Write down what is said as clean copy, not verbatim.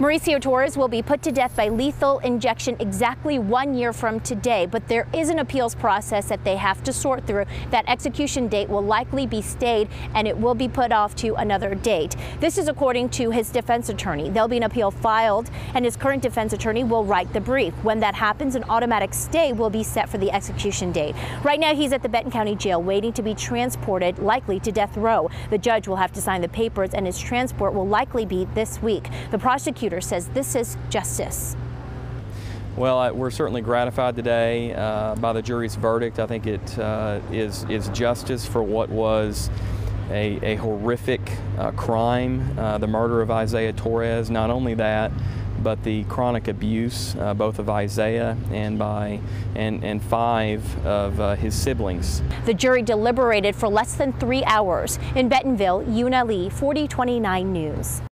Mauricio Torres will be put to death by lethal injection exactly 1 year from today, but there is an appeals process that they have to sort through. That execution date will likely be stayed and it will be put off to another date. This is according to his defense attorney. There'll be an appeal filed and his current defense attorney will write the brief. When that happens, an automatic stay will be set for the execution date. Right now, he's at the Benton County Jail waiting to be transported, likely to death row. The judge will have to sign the papers and his transport will likely be this week. The prosecutor says this is justice. Well, we're certainly gratified today by the jury's verdict. I think it is justice for what was a horrific crime, the murder of Isaiah Torres. Not only that, but the chronic abuse both of Isaiah and five of his siblings. The jury deliberated for less than 3 hours. In Bentonville, Yuna Lee, 40/29 News.